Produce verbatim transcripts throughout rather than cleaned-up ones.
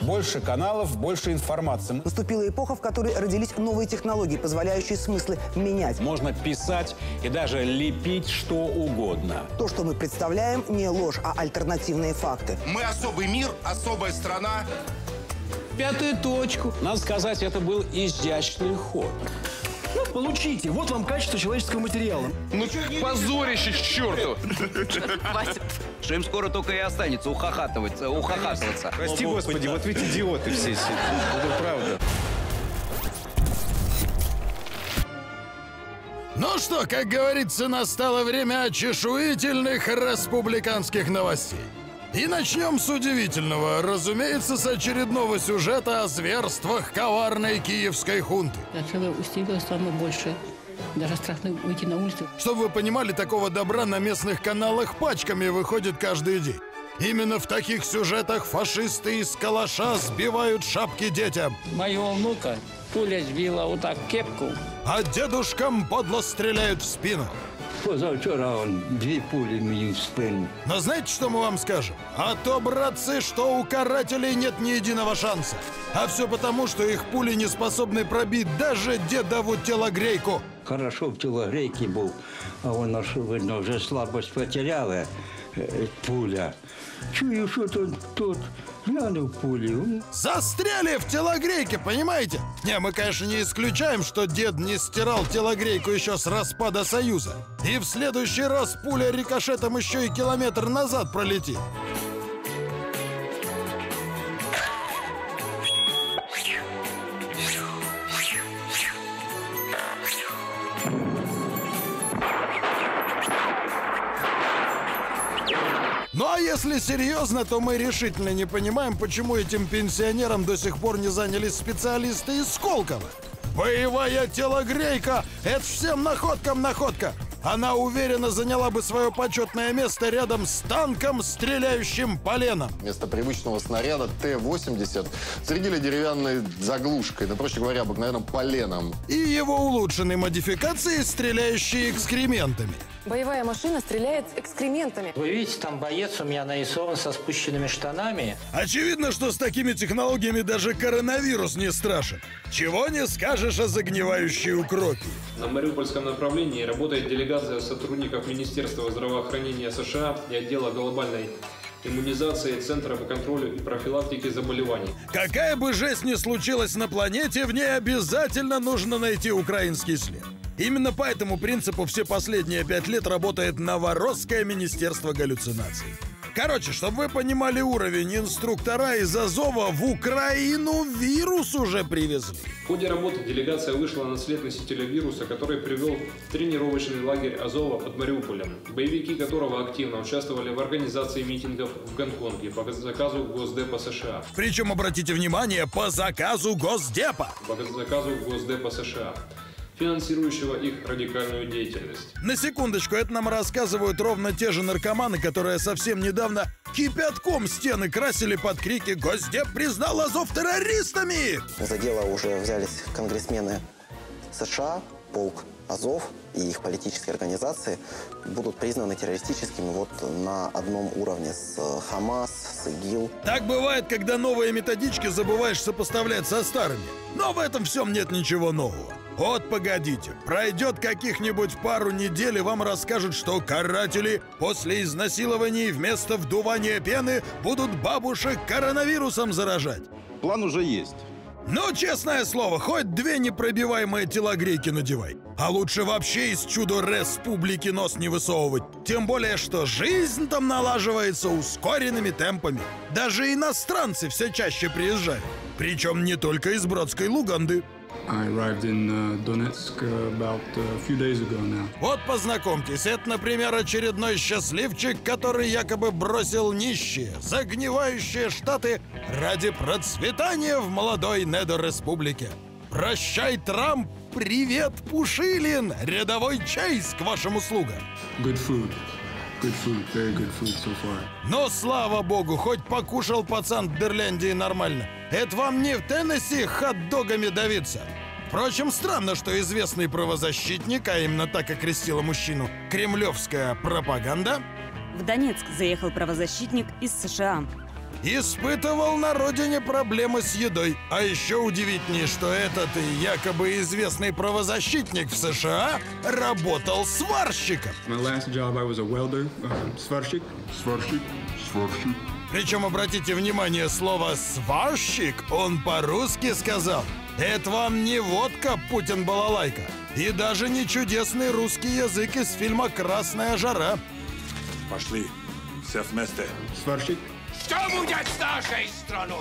Больше каналов, больше информации. Наступила эпоха, в которой родились новые технологии, позволяющие смыслы менять. Можно писать и даже лепить что угодно. То, что мы представляем, не ложь, а альтернативные факты. Мы особый мир, особая страна. Пятую точку. Надо сказать, это был изящный ход. Получите, вот вам качество человеческого материала. Ну чё, позорище к черту! Хватит. Что им скоро только и останется ухахатываться, ухахатываться. Прости, господи, вот ведь идиоты все сидят. Это правда. Ну что, как говорится, настало время очешуительных республиканских новостей. И начнем с удивительного, разумеется, с очередного сюжета о зверствах коварной киевской хунты. Отсюда усилилось самое большее. Даже страшно выйти на улицу. Чтобы вы понимали, такого добра на местных каналах пачками выходит каждый день. Именно в таких сюжетах фашисты из калаша сбивают шапки детям. Моего внука пуля сбила вот так кепку. А дедушкам подло стреляют в спину. Позавчера он две пули мне в спину. Но знаете, что мы вам скажем? А то, братцы, что у карателей нет ни единого шанса. А все потому, что их пули не способны пробить даже дедову телогрейку. Хорошо в телогрейке был, а он, видно, уже слабость потеряла пуля. Чую, что тут, тут глянул пулю. Застряли в телогрейке, понимаете? Не, мы, конечно, не исключаем, что дед не стирал телогрейку еще с распада Союза. И в следующий раз пуля рикошетом еще и километр назад пролетит. Ну а если серьезно, то мы решительно не понимаем, почему этим пенсионерам до сих пор не занялись специалисты из Сколково. Боевая телогрейка – это всем находкам находка. Она уверенно заняла бы свое почетное место рядом с танком, стреляющим поленом. Вместо привычного снаряда Т восемьдесят снарядили деревянной заглушкой, да, проще говоря, обыкновенным поленом. И его улучшенной модификацией, стреляющей экскрементами. Боевая машина стреляет экскрементами. Вы видите, там боец у меня нарисован со спущенными штанами. Очевидно, что с такими технологиями даже коронавирус не страшен. Чего не скажешь о загнивающей укропе. На мариупольском направлении работает делегация сотрудников Министерства здравоохранения США и отдела глобальной иммунизации Центра по контролю и профилактике заболеваний. Какая бы жесть ни случилась на планете, в ней обязательно нужно найти украинский след. Именно по этому принципу все последние пять лет работает Новоросское министерство галлюцинаций. Короче, чтобы вы понимали уровень, инструктора из Азова в Украину вирус уже привезли. В ходе работы делегация вышла на след носителя вируса, который привел в тренировочный лагерь Азова под Мариуполем, боевики которого активно участвовали в организации митингов в Гонконге по заказу Госдепа США. Причем, обратите внимание, по заказу Госдепа. По заказу Госдепа США, финансирующего их радикальную деятельность. На секундочку, это нам рассказывают ровно те же наркоманы, которые совсем недавно кипятком стены красили под крики «Госдеп признал Азов террористами!». За дело уже взялись конгрессмены США, полк Азов и их политические организации будут признаны террористическими вот на одном уровне с Хамас, с ИГИЛ. Так бывает, когда новые методички забываешь сопоставлять со старыми. Но в этом всем нет ничего нового. Вот погодите, пройдет каких-нибудь пару недель, и вам расскажут, что каратели после изнасилований вместо вдувания пены будут бабушек коронавирусом заражать. План уже есть. Ну, честное слово, хоть две непробиваемые телогрейки надевай. А лучше вообще из чудо-республики нос не высовывать. Тем более, что жизнь там налаживается ускоренными темпами. Даже иностранцы все чаще приезжают. Причем не только из братской Луганды. I arrived in uh, Donetsk uh, about a few days ago now. Вот познакомьтесь, это, например, очередной счастливчик, который якобы бросил нищие, загнивающие штаты ради процветания в молодой недореспублике. Прощай, Трамп, привет, Пушилин, рядовой Чейз к вашим услугам. Good food. Good food, very good food so far. Но, слава богу, хоть покушал пацан в Дерляндии нормально. Это вам не в Теннесси хот-догами давиться. Впрочем, странно, что известный правозащитник, а именно так окрестила мужчину кремлевская пропаганда. В Донецк заехал правозащитник из США. испытывал на родине проблемы с едой. А еще удивительнее, что этот якобы известный правозащитник в США работал сварщиком. Сварщик. Сварщик. Сварщик. Причем, обратите внимание, слово «сварщик» он по-русски сказал. Это вам не водка, Путин-балалайка. И даже не чудесный русский язык из фильма «Красная жара». Пошли, все вместе. Сварщик. Что будет с нашей страной?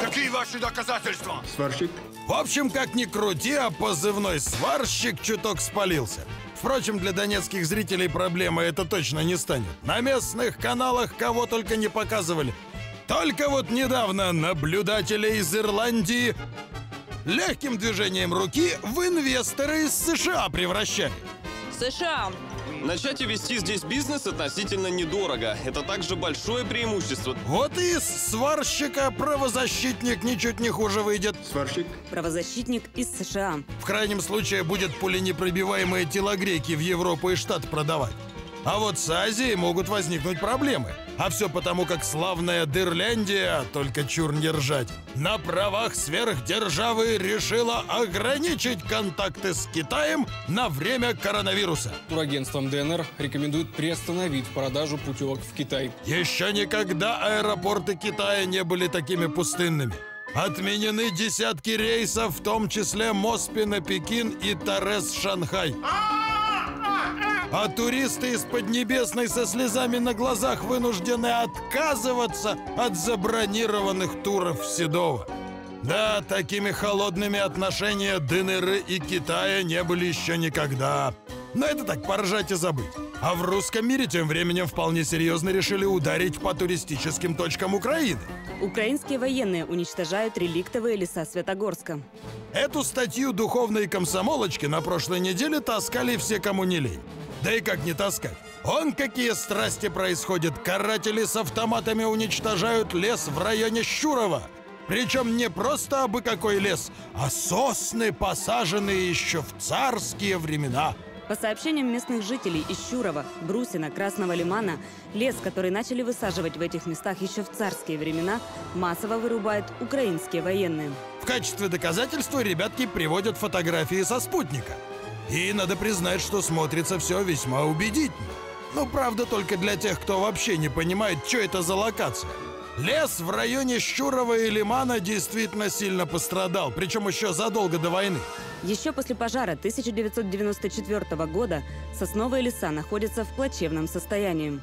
Какие ваши доказательства? Сварщик. В общем, как ни крути, а позывной «сварщик» чуток спалился. Впрочем, для донецких зрителей проблема это точно не станет. На местных каналах кого только не показывали. Только вот недавно наблюдателя из Ирландии легким движением руки в инвесторы из США превращали. США. Начать и вести здесь бизнес относительно недорого. Это также большое преимущество. Вот и из сварщика правозащитник ничуть не хуже выйдет. Сварщик. Правозащитник из США. В крайнем случае будет пуленепробиваемые тела греки в Европу и Штат продавать. А вот с Азией могут возникнуть проблемы. А все потому, как славная Дерляндия, только чур не ржать, на правах сверхдержавы решила ограничить контакты с Китаем на время коронавируса. Турагентством ДНР рекомендуют приостановить продажу путевок в Китай. Еще никогда аэропорты Китая не были такими пустынными. Отменены десятки рейсов, в том числе Моспина-Пекин и Торрес-Шанхай. А туристы из Поднебесной со слезами на глазах вынуждены отказываться от забронированных туров в Седово. Да, такими холодными отношения ДНР и Китая не были еще никогда. Но это так, поржать и забыть. А в русском мире тем временем вполне серьезно решили ударить по туристическим точкам Украины. Украинские военные уничтожают реликтовые леса Святогорска. Эту статью духовные комсомолочки на прошлой неделе таскали все, кому не лень. Да и как не таскать. Вон какие страсти происходят. Каратели с автоматами уничтожают лес в районе Щурова. Причем не просто абы какой лес, а сосны, посаженные еще в царские времена. По сообщениям местных жителей из Щурова, Брусина, Красного Лимана, лес, который начали высаживать в этих местах еще в царские времена, массово вырубают украинские военные. В качестве доказательства ребятки приводят фотографии со спутника. И надо признать, что смотрится все весьма убедительно. Ну, правда, только для тех, кто вообще не понимает, что это за локация. Лес в районе Щурова и Лимана действительно сильно пострадал, причем еще задолго до войны. Еще после пожара тысяча девятьсот девяносто четвёртого года сосновые леса находятся в плачевном состоянии.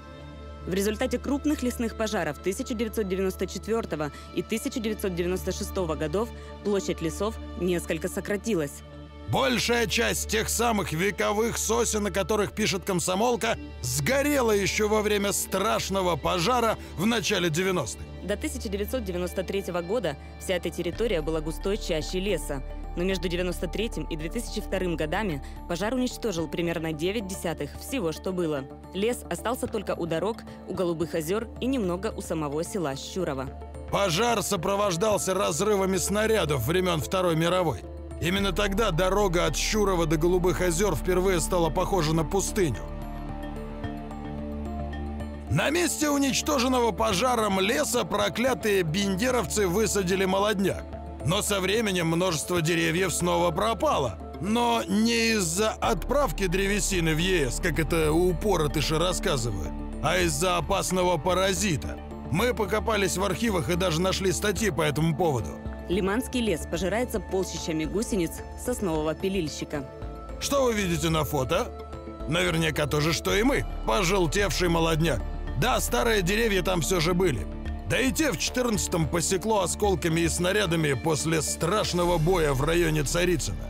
В результате крупных лесных пожаров тысяча девятьсот девяносто четвёртого и тысяча девятьсот девяносто шестого годов площадь лесов несколько сократилась. Большая часть тех самых вековых сосен, о которых пишет комсомолка, сгорела еще во время страшного пожара в начале девяностых. До тысяча девятьсот девяносто третьего года вся эта территория была густой чащей леса. Но между девяносто третьим и две тысячи вторым годами пожар уничтожил примерно девять десятых всего, что было. Лес остался только у дорог, у Голубых озер и немного у самого села Щурова. Пожар сопровождался разрывами снарядов времен Второй мировой. Именно тогда дорога от Щурова до Голубых озер впервые стала похожа на пустыню. На месте уничтоженного пожаром леса проклятые бендеровцы высадили молодняк. Но со временем множество деревьев снова пропало. Но не из-за отправки древесины в ЕС, как это упоротыши рассказывают, а из-за опасного паразита. Мы покопались в архивах и даже нашли статьи по этому поводу. Лиманский лес пожирается полчищами гусениц соснового пилильщика. Что вы видите на фото? Наверняка то же, что и мы. Пожелтевший молодняк. Да, старые деревья там все же были. Да и те в четырнадцатом посекло осколками и снарядами после страшного боя в районе Царицына.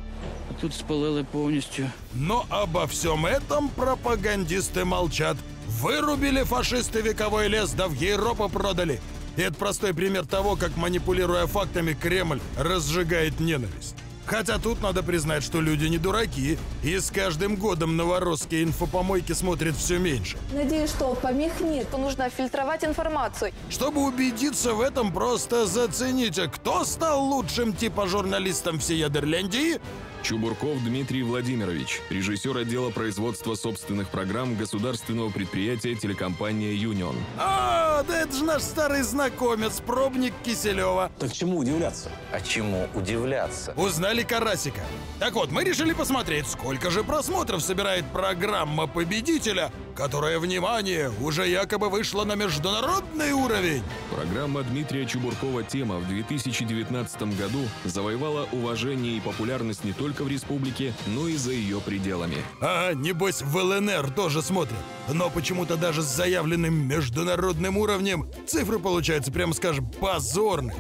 Тут спалило полностью. Но обо всем этом пропагандисты молчат. Вырубили фашисты вековой лес, да в Европу продали. И это простой пример того, как, манипулируя фактами, Кремль разжигает ненависть. Хотя тут надо признать, что люди не дураки, и с каждым годом новоросские инфопомойки смотрят все меньше. Надеюсь, что помех нет, то нужно фильтровать информацию. Чтобы убедиться в этом, просто зацените, кто стал лучшим типа журналистом всей Эдерляндии, Чубурков Дмитрий Владимирович, режиссер отдела производства собственных программ государственного предприятия телекомпания «Юнион». А, да это же наш старый знакомец, пробник Киселева. Так чему удивляться? А чему удивляться? Узнали Карасика. Так вот, мы решили посмотреть, сколько же просмотров собирает программа победителя, которая, внимание, уже якобы вышла на международный уровень. Программа Дмитрия Чубуркова «Тема» в две тысячи девятнадцатом году завоевала уважение и популярность не только в республике, но и за ее пределами. А, небось, в ЛНР тоже смотрят. Но почему-то даже с заявленным международным уровнем цифры получаются, прямо скажем, позорные.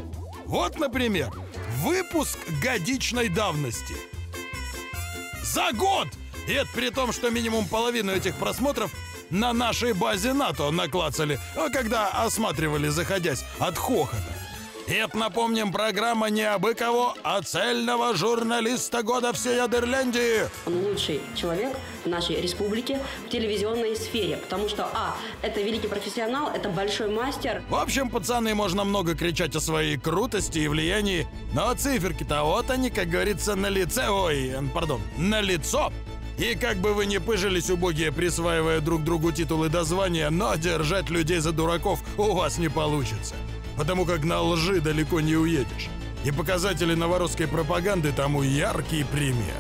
Вот, например, выпуск годичной давности. За год! И это при том, что минимум половину этих просмотров на нашей базе НАТО наклацали, когда осматривали, заходясь от хохота. И это, напомним, программа не абы кого, а цельного журналиста года всей Эдерляндии. Он лучший человек в нашей республике в телевизионной сфере, потому что, а, это великий профессионал, это большой мастер. В общем, пацаны, можно много кричать о своей крутости и влиянии, но циферки-то вот они, как говорится, на лице, ой, пардон, на лицо. И как бы вы ни пыжились, убогие, присваивая друг другу титулы до звания, но держать людей за дураков у вас не получится. Потому как на лжи далеко не уедешь. И показатели новорусской пропаганды тому яркий пример.